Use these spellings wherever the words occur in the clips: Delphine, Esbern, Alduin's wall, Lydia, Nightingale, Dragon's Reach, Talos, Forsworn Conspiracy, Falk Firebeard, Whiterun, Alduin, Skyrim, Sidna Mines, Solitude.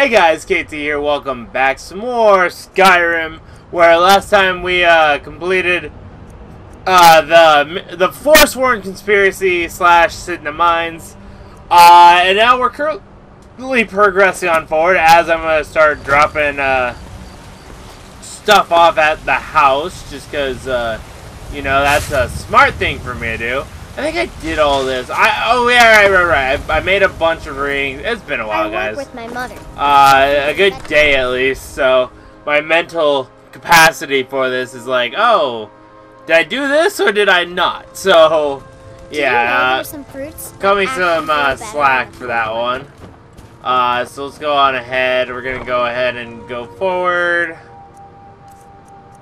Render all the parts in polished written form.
Hey guys, KT here, welcome back to some more Skyrim, where last time we completed the Forsworn Conspiracy / Sidna Mines, and now we're currently progressing on forward, as I'm going to start dropping stuff off at the house, just because, you know, that's a smart thing for me to do. I think I did all this. I made a bunch of rings. It's been a while, guys. I work with my mother. A good day at least. So my mental capacity for this is like, oh, did I do this or did I not? So, yeah. Cut me some slack for that one. So let's go on ahead. We're gonna go ahead and go forward.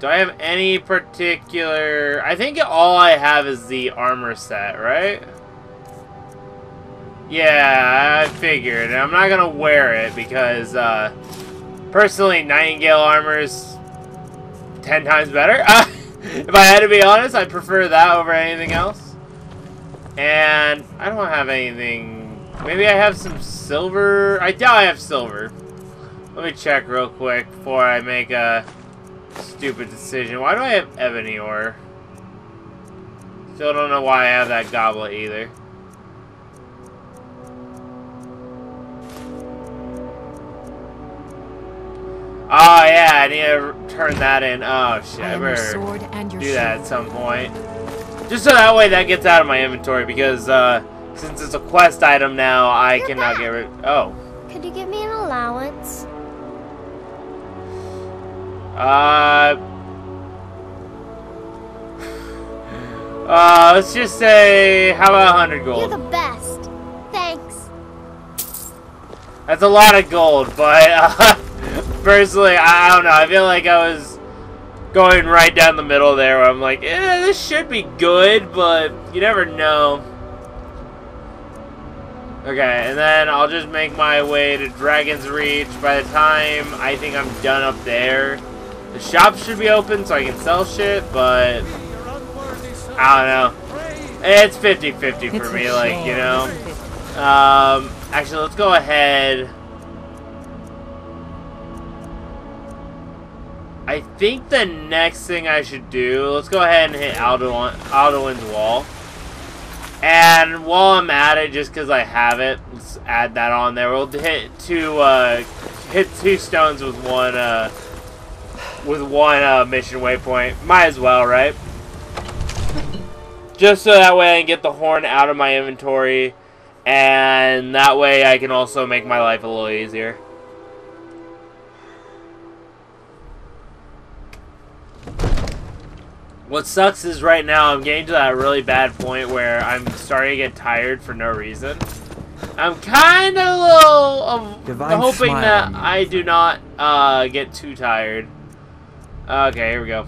Do I have any particular... I think all I have is the armor set, right? Yeah, I figured. I'm not going to wear it because, personally, Nightingale armor is 10 times better. If I had to be honest, I prefer that over anything else. And I don't have anything... Maybe I have some silver? I doubt I have silver. Let me check real quick before I make a... stupid decision. Why do I have ebony ore? Still don't know why I have that goblet either. Oh yeah, I need to turn that in. Oh shit, I better do that at some point. Just so that way that gets out of my inventory, because since it's a quest item now, I cannot get rid of... Oh. Could you give me an allowance? Let's just say, how about 100 gold? You're the best. Thanks. That's a lot of gold, but, personally, I don't know. I feel like I was going right down the middle there where I'm like, eh, this should be good, but you never know. Okay, and then I'll just make my way to Dragon's Reach. By the time I think I'm done up there, the shop should be open so I can sell shit, but I don't know. It's 50-50 for me, like, you know. Actually, let's go ahead. I think the next thing I should do, let's go ahead and hit Alduin's wall. And while I'm at it, just because I have it, let's add that on there. We'll hit two stones with one, mission waypoint. Might as well, right? Just so that way I can get the horn out of my inventory, and that way I can also make my life a little easier. What sucks is right now I'm getting to that really bad point where I'm starting to get tired for no reason. I'm kind of a little hoping that I do not get too tired. Okay, here we go.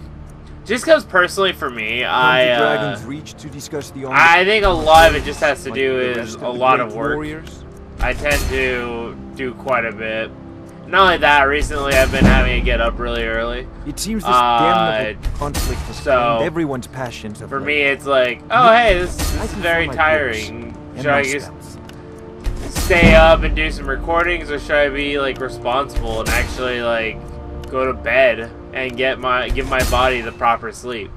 Just because personally for me, I think a lot of it just has to do with a lot of work. I tend to do quite a bit. Not only that, recently I've been having to get up really early. It seems this damn conflict has spent everyone's passions. For me, it's like, oh hey, this is very tiring. Should I just stay up and do some recordings, or should I be like responsible and actually like go to bed and give my body the proper sleep?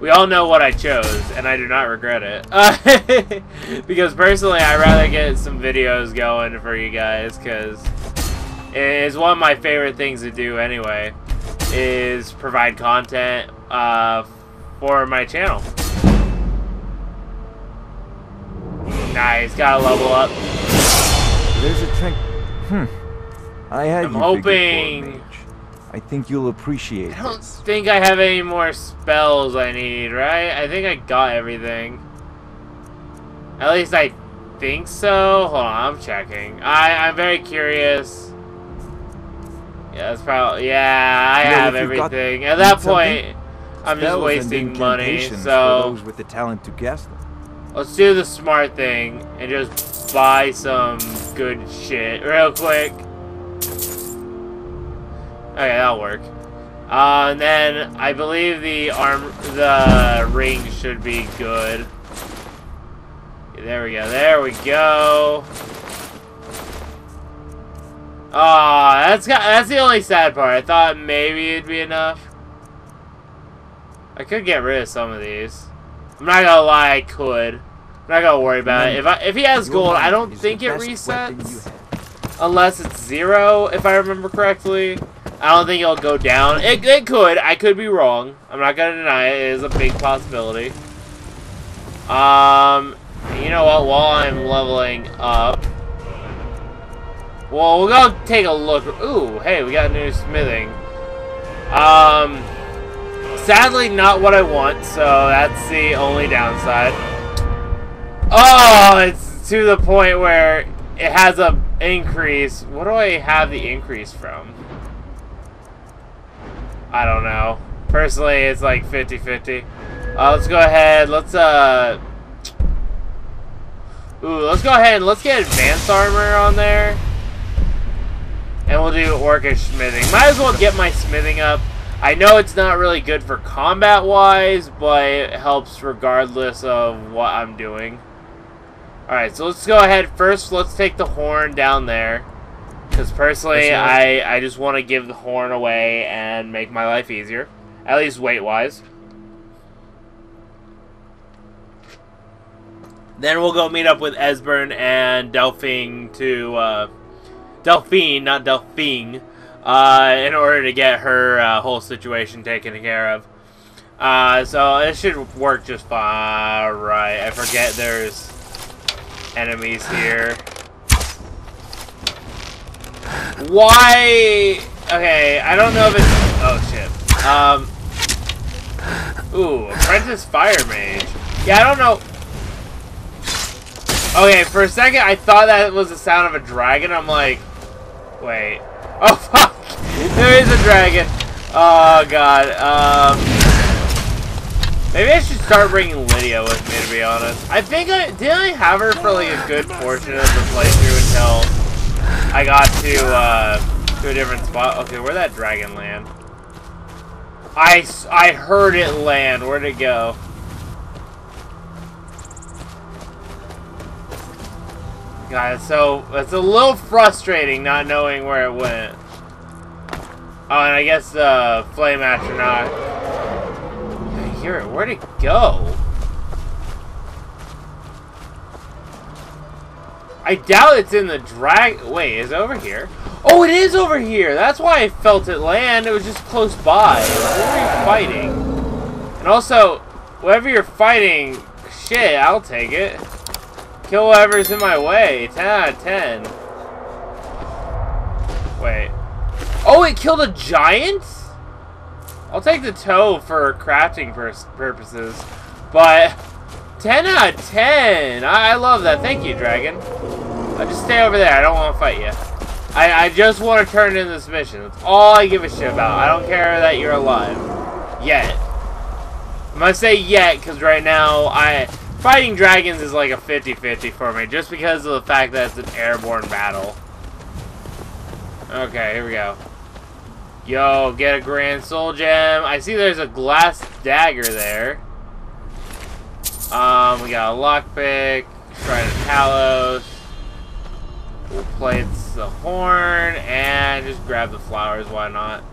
We all know what I chose, and I do not regret it. Because personally, I'd rather get some videos going for you guys, because it's one of my favorite things to do anyway, is provide content for my channel. Nice, gotta level up. There's a trick. I'm hoping. I think you'll appreciate it. I don't think I have any more spells I need, right? I think I got everything. At least I think so. Hold on, I'm checking. I'm very curious. Yeah, that's probably... Yeah, I have everything. At that point, I'm just wasting money, so... With the talent to guess them. Let's do the smart thing and just buy some good shit real quick. Okay, that'll work. And then, I believe the ring should be good. There we go. Aw, that's the only sad part. I thought maybe it'd be enough. I could get rid of some of these. I'm not gonna lie, I could. I'm not gonna worry about it. If he has gold, I don't think it resets. Unless it's 0, if I remember correctly. I don't think it'll go down. It could. I could be wrong. I'm not gonna deny it. It is a big possibility. You know what? While I'm leveling up... Well, we'll go take a look. Ooh, hey, we got new smithing. Sadly, not what I want, so that's the only downside. Oh, it's to the point where it has an increase. What do I have the increase from? I don't know. Personally, it's like 50-50. Let's go ahead. Let's go ahead and let's get advanced armor on there. And we'll do orcish smithing. Might as well get my smithing up. I know it's not really good for combat-wise, but it helps regardless of what I'm doing. Alright, so let's go ahead. First, let's take the horn down there. Because personally, I just want to give the horn away and make my life easier. At least weight-wise. Then we'll go meet up with Esbern and Delphine to... Delphine, not Delphine. In order to get her whole situation taken care of. So it should work just fine. Alright, I forget there's enemies here. Why? Okay, I don't know if it's... Oh, shit. Ooh, Apprentice Fire Mage. Yeah, I don't know... Okay, for a second, I thought that was the sound of a dragon. I'm like... Wait... Oh, fuck! There is a dragon! Oh, God. Maybe I should start bringing Lydia with me, to be honest. I think didn't I have her for, like, a good portion of the playthrough until I got to a different spot? Okay, where'd that dragon land? I heard it land. Where'd it go? God, so it's a little frustrating not knowing where it went. Oh, and I guess the flame astronaut. I hear it. Where'd it go? I doubt it's in the Wait, is it over here? Oh, it is over here. That's why I felt it land. It was just close by. What were you fighting? And also, whatever you're fighting, shit, I'll take it. Kill whatever's in my way. 10 out of 10. Wait. Oh, it killed a giant? I'll take the toe for crafting purposes. But, 10 out of 10. I love that. Thank you, dragon. I'll just stay over there. I don't want to fight you. I just want to turn in this mission. That's all I give a shit about. I don't care that you're alive. Yet. I'm going to say yet, because right now, Fighting dragons is like a 50-50 for me, just because of the fact that it's an airborne battle. Okay, here we go. Yo, get a Grand Soul Gem. I see there's a glass dagger there. We got a lockpick, Shrine of Talos, we'll place the horn, and just grab the flowers, why not?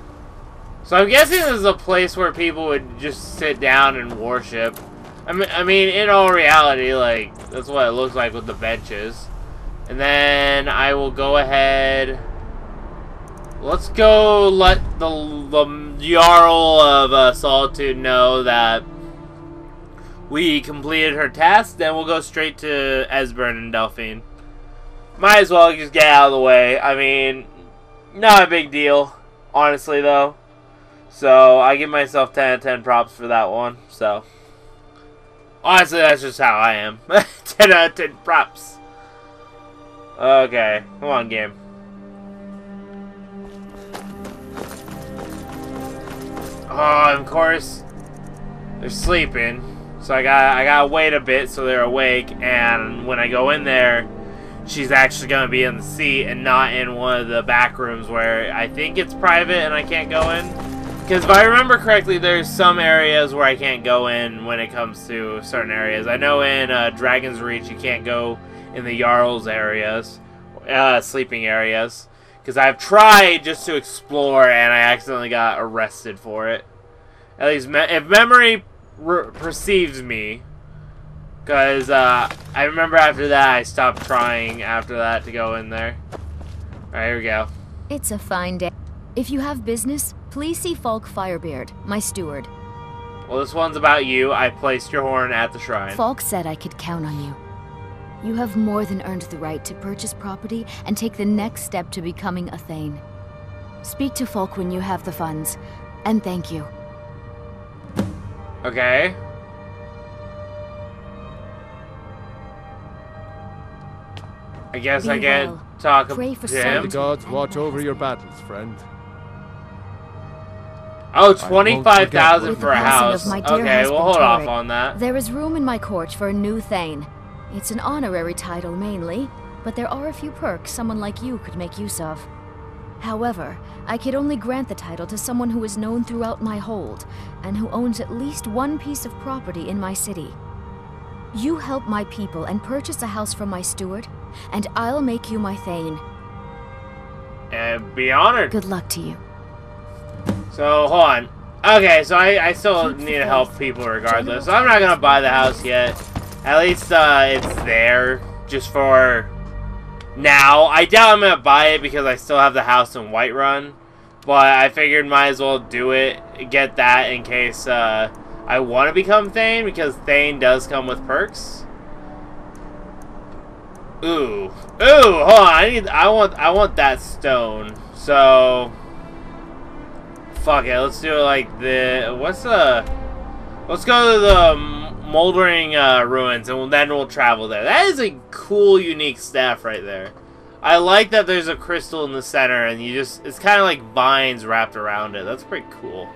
So I'm guessing this is a place where people would just sit down and worship. I mean, in all reality, like, that's what it looks like with the benches. And then I will go ahead. Let's go let the Jarl of Solitude know that we completed her task. Then we'll go straight to Esbern and Delphine. Might as well just get out of the way. I mean, not a big deal, honestly, though. So I give myself 10 out of 10 props for that one, so... Honestly, that's just how I am. 10 out of 10 props. Okay, come on, game. Oh, of course, they're sleeping, so I gotta wait a bit so they're awake. And when I go in there, she's actually gonna be in the seat and not in one of the back rooms where I think it's private and I can't go in. Because if I remember correctly, there's some areas where I can't go in when it comes to certain areas. I know in Dragon's Reach you can't go in the Jarl's areas, sleeping areas. Because I've tried just to explore and I accidentally got arrested for it. At least if memory perceives me. Because I remember after that I stopped trying after that to go in there. Alright, here we go. It's a fine day. If you have business, please see Falk Firebeard, my steward. Well, this one's about you. I placed your horn at the shrine. Falk said I could count on you. You have more than earned the right to purchase property and take the next step to becoming a Thane. Speak to Falk when you have the funds, and thank you. Okay. I guess I can talk to him. The gods watch over your battles, friend. Oh, 25,000 for a house. Okay, we'll hold off on that. There is room in my court for a new Thane. It's an honorary title mainly, but there are a few perks someone like you could make use of. However, I could only grant the title to someone who is known throughout my hold, and who owns at least one piece of property in my city. You help my people and purchase a house from my steward, and I'll make you my Thane. And be honored. Good luck to you. So, hold on. Okay, so I still need to help people regardless. So I'm not gonna buy the house yet. At least it's there, just for now. I doubt I'm gonna buy it because I still have the house in Whiterun. But I figured might as well do it, get that in case I want to become Thane, because Thane does come with perks. Ooh, ooh, hold on. I want that stone. So fuck it. Let's do it like the. Let's go to the Moldering ruins, and then we'll travel there. That is a cool, unique staff right there. I like that there's a crystal in the center, and you just—it's kind of like vines wrapped around it. That's pretty cool.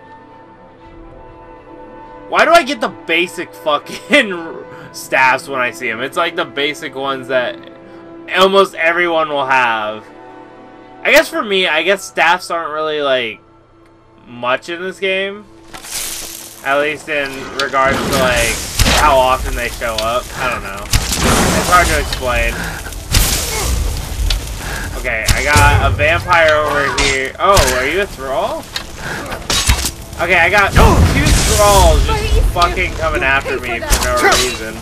Why do I get the basic fucking staffs when I see them? It's like the basic ones that almost everyone will have. I guess for me, I guess staffs aren't really like much in this game, at least in regards to like how often they show up. I don't know. It's hard to explain. Okay, I got a vampire over here. Oh, are you a thrall? Okay, I got two thralls just fucking coming after me for no reason.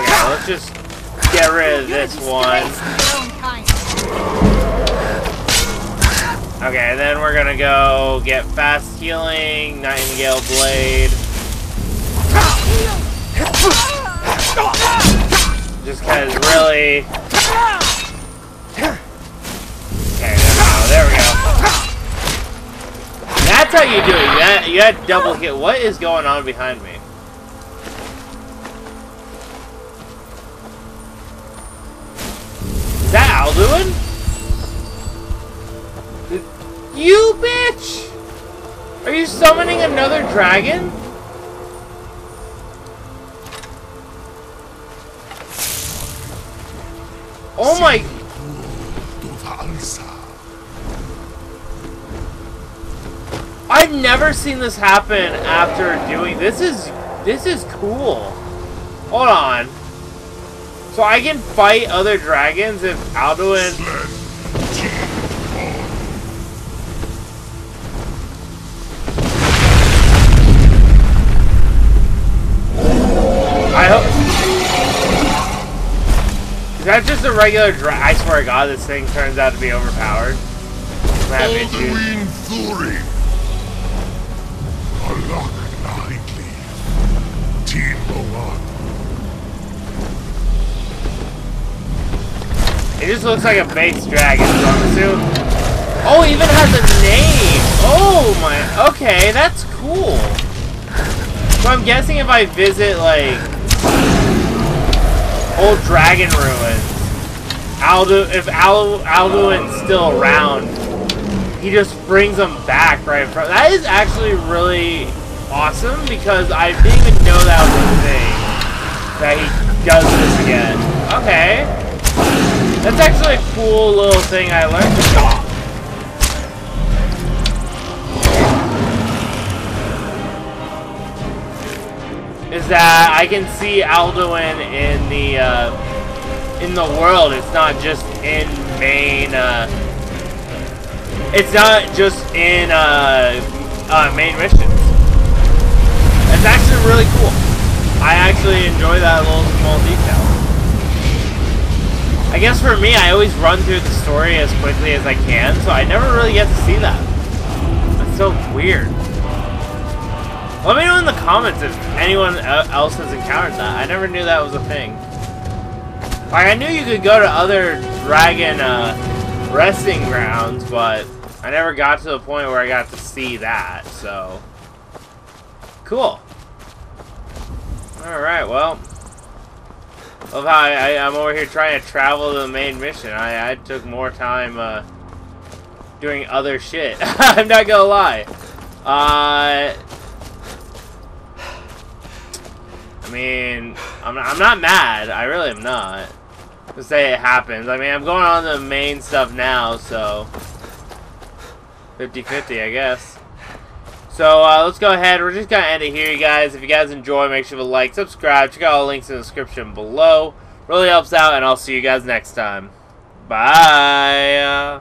Okay, let's just get rid of this one. Okay, then we're gonna go get fast healing, Nightingale Blade. Just cause really. Okay, there we go. That's how you do it. You had double hit. What is going on behind me? Is that Alduin? You bitch! Are you summoning another dragon? Oh my... I've never seen this happen after doing... This is cool. Hold on. So I can fight other dragons if Alduin... Is that just a regular dragon? I swear to God, this thing turns out to be overpowered. Alduin Fury. Alak Nightly. Team Bolan. It just looks like a base dragon, so I'm assuming. Oh, it even has a name! Oh my, okay, that's cool. So I'm guessing if I visit, like, old dragon ruins, if Alduin's still around, he just brings them back right from. That is actually really awesome because I didn't even know that was a thing that he does this again. Okay, that's actually a cool little thing I learned. Is that I can see Alduin in the in the world. It's not just in main, it's not just in main missions. It's actually really cool. I actually enjoy that little small detail. I guess for me, I always run through the story as quickly as I can, so I never really get to see that. That's so weird. Let me know in the comments if anyone else has encountered that. I never knew that was a thing. Like, I knew you could go to other dragon resting grounds, but I never got to the point where I got to see that, so... Cool. Alright, well... Love how I'm over here trying to travel to the main mission. I took more time doing other shit. I'm not gonna lie. I mean, I'm not mad. I really am not. To say it happens. I mean, I'm going on the main stuff now, so 50-50, I guess. So let's go ahead. We're just gonna end it here, you guys. If you guys enjoy, make sure to like, subscribe. Check out all the links in the description below. Really helps out, and I'll see you guys next time. Bye.